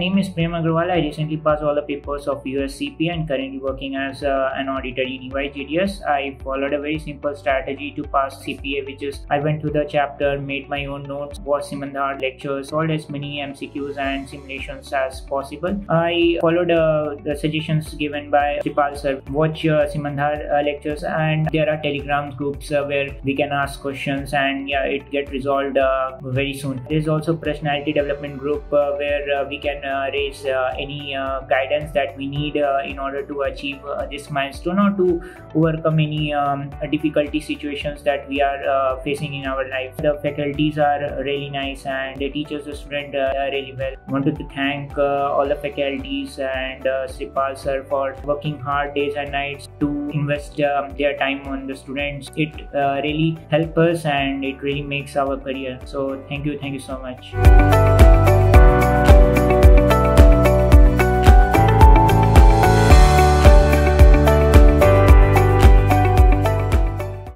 name is Priyam Agarwal. I recently passed all the papers of USCP and currently working as an auditor in EYGDS. I followed a very simple strategy to pass CPA, which is I went to the chapter, made my own notes, watched Simandhar lectures, solved as many MCQs and simulations as possible. I followed the suggestions given by Sripal sir. Watch Simandhar lectures, and there are telegram groups where we can ask questions, and yeah, it gets resolved very soon. There is also personality development group where we can raise any guidance that we need in order to achieve this milestone or to overcome any difficulty situations that we are facing in our life. The faculties are really nice and they teach the student really well. I wanted to thank all the faculties and Sripal sir for working hard days and nights to invest their time on the students. It really helps us and it really makes our career. So thank you so much.